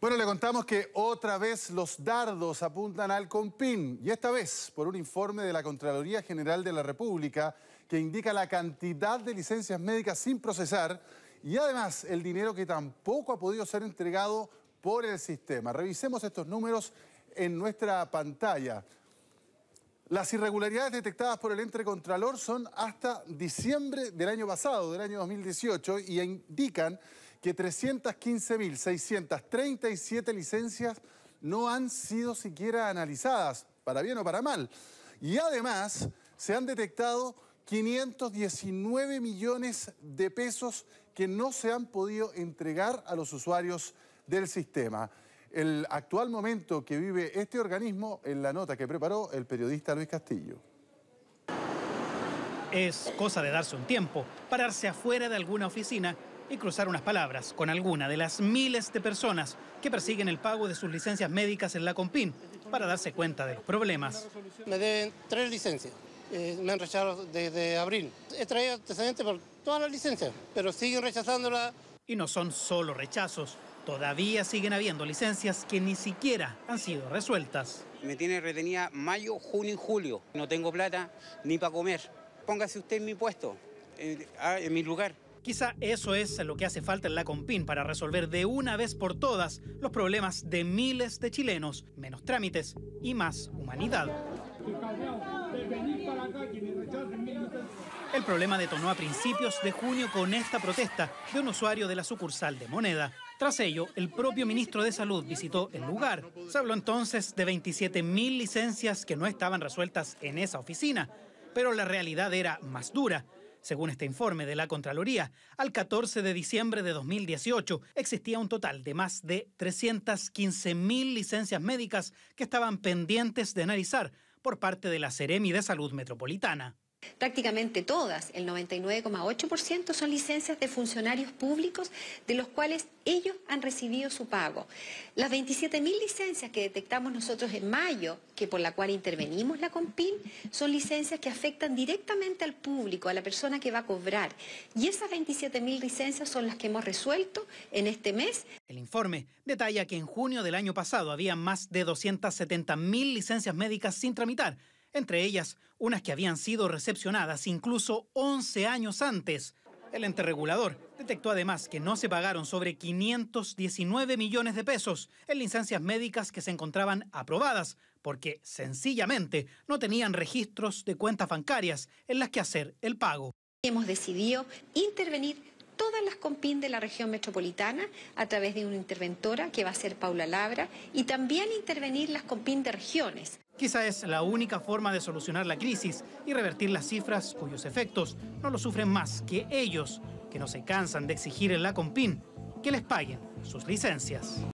Bueno, le contamos que otra vez los dardos apuntan al Compin, y esta vez por un informe de la Contraloría General de la República que indica la cantidad de licencias médicas sin procesar y además el dinero que tampoco ha podido ser entregado por el sistema. Revisemos estos números en nuestra pantalla. Las irregularidades detectadas por el ente contralor son hasta diciembre del año pasado, del año 2018, y indican que 315.637 licencias no han sido siquiera analizadas, para bien o para mal. Y además se han detectado 519 millones de pesos que no se han podido entregar a los usuarios del sistema. El actual momento que vive este organismo en la nota que preparó el periodista Luis Castillo. Es cosa de darse un tiempo, pararse afuera de alguna oficina y cruzar unas palabras con alguna de las miles de personas que persiguen el pago de sus licencias médicas en la Compin para darse cuenta de los problemas. Me deben 3 licencias, me han rechazado desde abril. He traído antecedentes por todas las licencias, pero siguen rechazándolas. Y no son solo rechazos. Todavía siguen habiendo licencias que ni siquiera han sido resueltas. Me tiene retenida mayo, junio y julio. No tengo plata ni para comer. Póngase usted en mi puesto, en mi lugar. Quizá eso es lo que hace falta en la Compin para resolver de una vez por todas los problemas de miles de chilenos. Menos trámites y más humanidad. El problema detonó a principios de junio con esta protesta de un usuario de la sucursal de Moneda. Tras ello, el propio ministro de Salud visitó el lugar. Se habló entonces de 27.000 licencias que no estaban resueltas en esa oficina, pero la realidad era más dura. Según este informe de la Contraloría, al 14 de diciembre de 2018 existía un total de más de 315.000 licencias médicas que estaban pendientes de analizar por parte de la Seremi de Salud Metropolitana. Prácticamente todas, el 99,8%, son licencias de funcionarios públicos de los cuales ellos han recibido su pago. Las 27.000 licencias que detectamos nosotros en mayo, que por la cual intervenimos la Compin, son licencias que afectan directamente al público, a la persona que va a cobrar. Y esas 27.000 licencias son las que hemos resuelto en este mes. El informe detalla que en junio del año pasado había más de 270.000 licencias médicas sin tramitar, entre ellas unas que habían sido recepcionadas incluso 11 años antes. El ente regulador detectó además que no se pagaron sobre 519 millones de pesos en licencias médicas que se encontraban aprobadas, porque sencillamente no tenían registros de cuentas bancarias en las que hacer el pago. Hemos decidido intervenir todas las Compin de la región metropolitana a través de una interventora que va a ser Paula Labra, y también intervenir las Compin de regiones. Quizá es la única forma de solucionar la crisis y revertir las cifras cuyos efectos no lo sufren más que ellos, que no se cansan de exigir en la Compin que les paguen sus licencias.